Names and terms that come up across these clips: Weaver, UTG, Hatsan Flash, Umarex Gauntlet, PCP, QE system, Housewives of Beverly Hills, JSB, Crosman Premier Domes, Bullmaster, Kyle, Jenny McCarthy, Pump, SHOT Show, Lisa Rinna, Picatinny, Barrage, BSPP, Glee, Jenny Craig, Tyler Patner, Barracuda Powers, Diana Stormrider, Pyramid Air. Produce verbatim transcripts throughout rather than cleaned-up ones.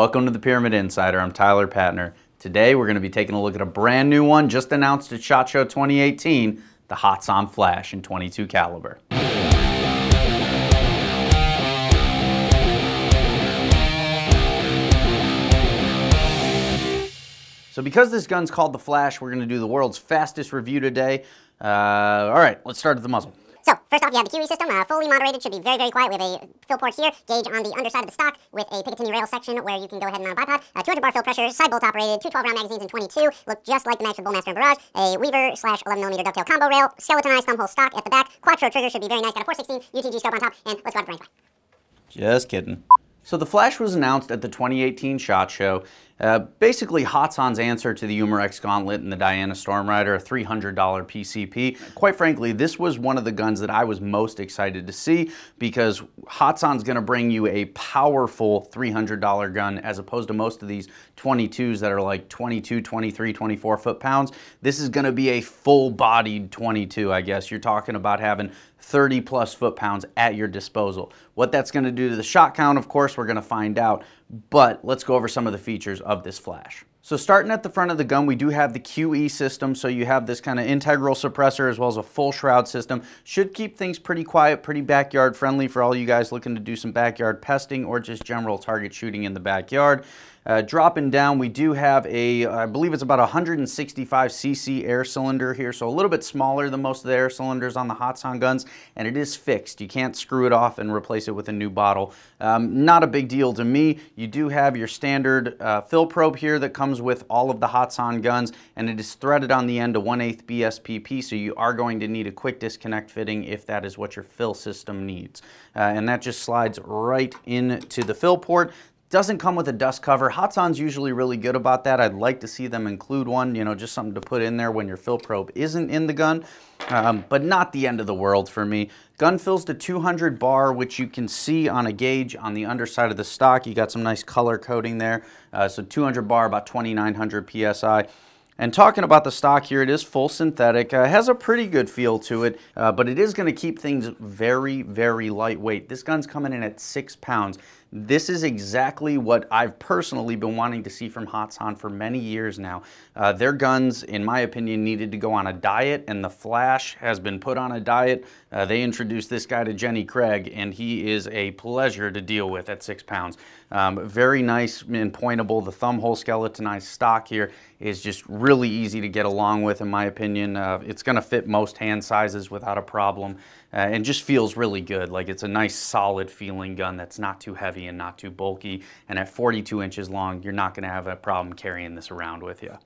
Welcome to the Pyramid Insider. I'm Tyler Patner. Today we're going to be taking a look at a brand new one just announced at SHOT Show twenty eighteen, the Hatsan Flash in twenty-two caliber. So because this gun's called the Flash, we're going to do the world's fastest review today. Uh, all right, let's start at the muzzle. So, first off, you have the Q E system, uh, fully moderated, should be very, very quiet. We have a fill port here, gauge on the underside of the stock with a Picatinny rail section where you can go ahead and mount a bipod. Uh, two hundred bar fill pressure, side bolt operated, two twelve round magazines in twenty-two, look just like the match for Bullmaster and Barrage. A Weaver slash eleven millimeter dovetail combo rail, skeletonized thumb hole stock at the back, quattro trigger should be very nice, got a four sixteen U T G scope on top, and let's go out for range. Just kidding. So the Flash was announced at the twenty eighteen SHOT Show, uh, basically Hatsan's answer to the Umarex Gauntlet and the Diana Stormrider, a three hundred dollar P C P. Quite frankly, this was one of the guns that I was most excited to see because Hatsan's going to bring you a powerful three hundred dollar gun as opposed to most of these twenty-twos that are like twenty-two, twenty-three, twenty-four foot-pounds. This is going to be a full-bodied twenty-two, I guess. You're talking about having thirty plus foot-pounds at your disposal. What that's going to do to the shot count, of course, we're going to find out, but let's go over some of the features of this Flash. So starting at the front of the gun, we do have the Q E system, so you have this kind of integral suppressor as well as a full shroud system. Should keep things pretty quiet, pretty backyard friendly for all you guys looking to do some backyard pesting or just general target shooting in the backyard. Uh, dropping down, we do have a, I believe it's about one hundred sixty-five C C air cylinder here, so a little bit smaller than most of the air cylinders on the Hatsan guns, and it is fixed. You can't screw it off and replace it with a new bottle. Um, not a big deal to me. You do have your standard uh, fill probe here that comes with all of the Hatsan guns, and it is threaded on the end to one eighth B S P P, so you are going to need a quick disconnect fitting if that is what your fill system needs. Uh, and that just slides right into the fill port. Doesn't come with a dust cover. Hatsan's usually really good about that. I'd like to see them include one, you know, just something to put in there when your fill probe isn't in the gun, um, but not the end of the world for me. Gun fills to two hundred bar, which you can see on a gauge on the underside of the stock. You got some nice color coding there. Uh, so two hundred bar, about twenty-nine hundred P S I. And talking about the stock here, it is full synthetic, uh, has a pretty good feel to it, uh, but it is gonna keep things very, very lightweight. This gun's coming in at six pounds. This is exactly what I've personally been wanting to see from Hatsan for many years now. Uh, their guns, in my opinion, needed to go on a diet, and the Flash has been put on a diet. Uh, they introduced this guy to Jenny Craig, and he is a pleasure to deal with at six pounds. Um, very nice and pointable. The thumb hole skeletonized stock here is just really really easy to get along with, in my opinion. Uh, it's going to fit most hand sizes without a problem, uh, and just feels really good. Like, it's a nice solid feeling gun that's not too heavy and not too bulky, and at forty-two inches long, you're not going to have a problem carrying this around with you.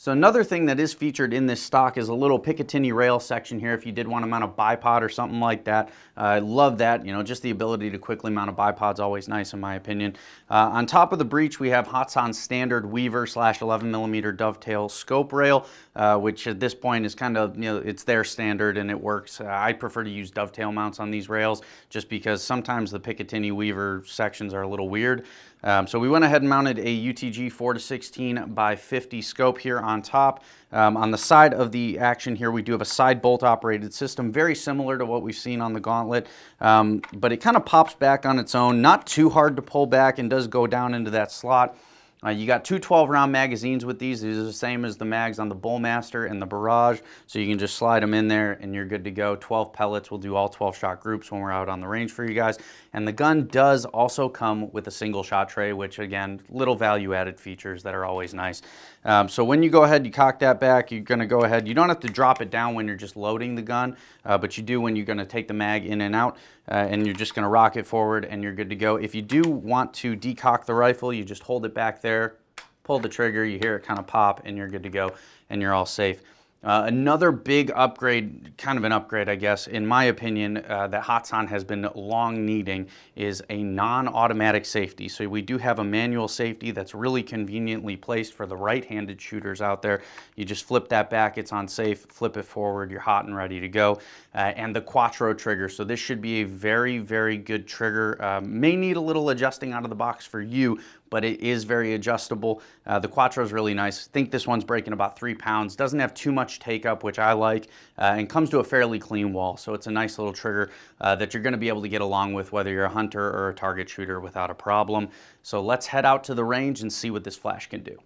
So another thing that is featured in this stock is a little Picatinny rail section here if you did want to mount a bipod or something like that. Uh, I love that, you know, just the ability to quickly mount a bipod's always nice in my opinion. Uh, on top of the breech, we have Hatsan's standard Weaver slash eleven millimeter dovetail scope rail, uh, which at this point is kind of, you know, it's their standard and it works. Uh, I prefer to use dovetail mounts on these rails just because sometimes the Picatinny Weaver sections are a little weird. Um, so we went ahead and mounted a U T G four to sixteen by fifty scope here on on top. Um, on the side of the action here, we do have a side bolt operated system, very similar to what we've seen on the Gauntlet, um, but it kind of pops back on its own, not too hard to pull back, and does go down into that slot. Uh, you got two twelve round magazines with these. These are the same as the mags on the Bullmaster and the Barrage, so you can just slide them in there and you're good to go. twelve pellets, we'll do all twelve shot groups when we're out on the range for you guys. And the gun does also come with a single shot tray, which again, little value added features that are always nice. Um, so when you go ahead, you cock that back, you're gonna go ahead, you don't have to drop it down when you're just loading the gun, uh, but you do when you're gonna take the mag in and out, uh, and you're just gonna rock it forward and you're good to go. If you do want to decock the rifle, you just hold it back there. There, pull the trigger, you hear it kind of pop, and you're good to go, and you're all safe. Uh, another big upgrade, kind of an upgrade, I guess, in my opinion, uh, that Hatsan has been long needing is a non-automatic safety. So we do have a manual safety that's really conveniently placed for the right-handed shooters out there. You just flip that back, it's on safe, flip it forward, you're hot and ready to go. Uh, and the quattro trigger, so this should be a very, very good trigger. Uh, may need a little adjusting out of the box for you but it is very adjustable. Uh, the Quattro is really nice. I think this one's breaking about three pounds. Doesn't have too much take up, which I like, uh, and comes to a fairly clean wall. So it's a nice little trigger uh, that you're gonna be able to get along with whether you're a hunter or a target shooter without a problem. So let's head out to the range and see what this Flash can do.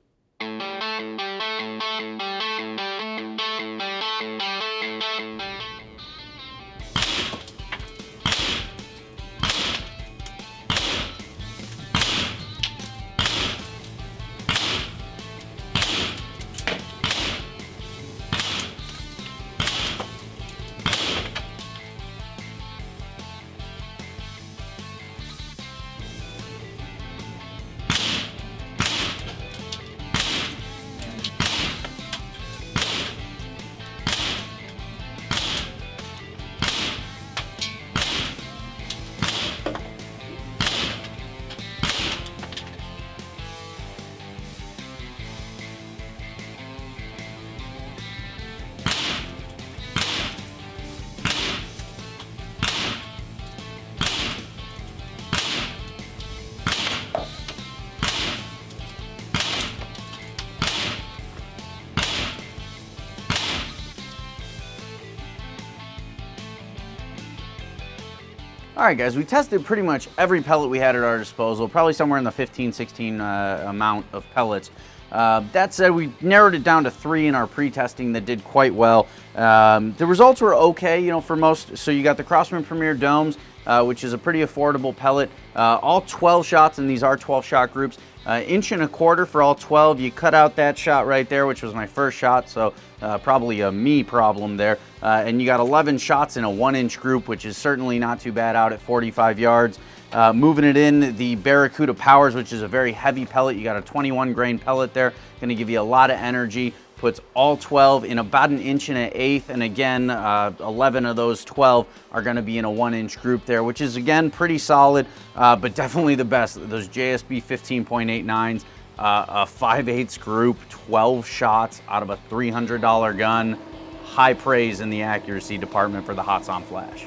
All right, guys, we tested pretty much every pellet we had at our disposal, probably somewhere in the fifteen, sixteen uh, amount of pellets. Uh, that said, we narrowed it down to three in our pre-testing that did quite well. Um, the results were okay, you know, for most. So you got the Crosman Premier Domes, uh, which is a pretty affordable pellet. Uh, all twelve shots in these are twelve shot groups. Uh, inch and a quarter for all twelve. You cut out that shot right there, which was my first shot, so uh, probably a me problem there. Uh, and you got eleven shots in a one inch group, which is certainly not too bad out at forty-five yards. Uh, moving it in, the Barracuda Powers, which is a very heavy pellet. You got a twenty-one grain pellet there, gonna give you a lot of energy. Puts all twelve in about an inch and an eighth, and again, uh, eleven of those twelve are gonna be in a one inch group there, which is again pretty solid, uh, but definitely the best. Those J S B fifteen point eight nines, uh, a five eighths group, twelve shots out of a three hundred dollar gun. High praise in the accuracy department for the Hatsan Flash.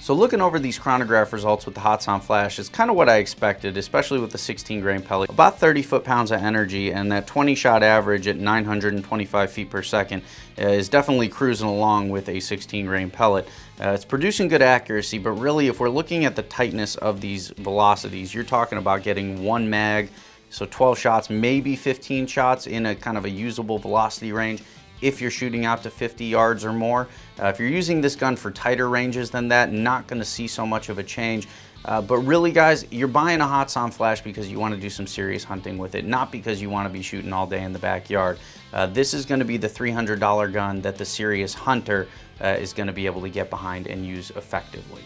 So looking over these chronograph results with the Hatsan Flash is kind of what I expected, especially with the sixteen grain pellet. About thirty foot-pounds of energy, and that twenty shot average at nine hundred twenty-five feet per second is definitely cruising along with a sixteen grain pellet. Uh, it's producing good accuracy, but really if we're looking at the tightness of these velocities, you're talking about getting one mag, so twelve shots, maybe fifteen shots in a kind of a usable velocity range. If you're shooting out to fifty yards or more. Uh, if you're using this gun for tighter ranges than that, not gonna see so much of a change. Uh, but really guys, you're buying a Hatsan Flash because you wanna do some serious hunting with it, not because you wanna be shooting all day in the backyard. Uh, this is gonna be the three hundred dollar gun that the serious hunter uh, is gonna be able to get behind and use effectively.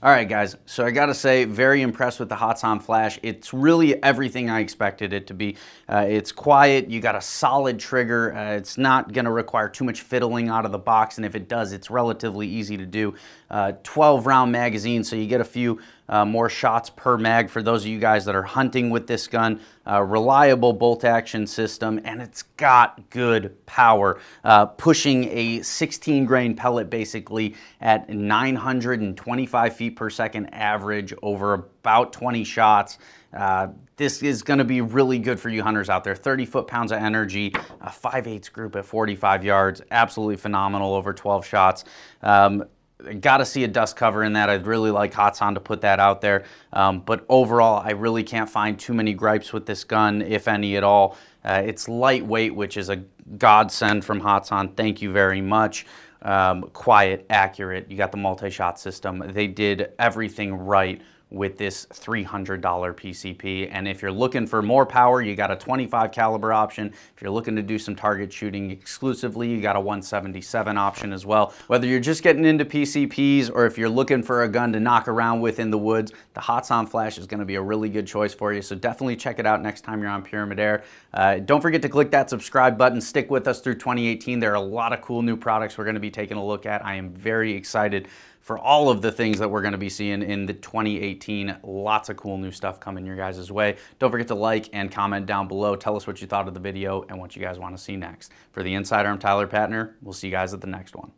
All right, guys, so I gotta say, very impressed with the Hatsan Flash. It's really everything I expected it to be. Uh, it's quiet, you got a solid trigger, uh, it's not gonna require too much fiddling out of the box, and if it does, it's relatively easy to do. Uh, twelve round magazine, so you get a few uh, more shots per mag for those of you guys that are hunting with this gun. Uh, reliable bolt action system, and it's got good power. Uh, pushing a sixteen grain pellet basically at nine hundred twenty-five feet per second average over about twenty shots. Uh, this is gonna be really good for you hunters out there. thirty foot-pounds of energy, a five eighths group at forty-five yards, absolutely phenomenal over twelve shots. Um, Got to see a dust cover in that. I'd really like Hatsan to put that out there. Um, but overall, I really can't find too many gripes with this gun, if any at all. Uh, it's lightweight, which is a godsend from Hatsan. Thank you very much. um, quiet, accurate. You got the multi-shot system. They did everything right with this three hundred dollar P C P. And if you're looking for more power, you got a twenty-five caliber option. If you're looking to do some target shooting exclusively, you got a one seventy-seven option as well. Whether you're just getting into P C Ps or if you're looking for a gun to knock around with in the woods, the Hatsan Flash is gonna be a really good choice for you. So definitely check it out next time you're on Pyramid Air. Uh, don't forget to click that subscribe button. Stick with us through twenty eighteen. There are a lot of cool new products we're gonna be taking a look at. I am very excited for all of the things that we're gonna be seeing in the twenty eighteen. Lots of cool new stuff coming your guys' way. Don't forget to like and comment down below. Tell us what you thought of the video and what you guys wanna see next. For the Insider, I'm Tyler Patner. We'll see you guys at the next one.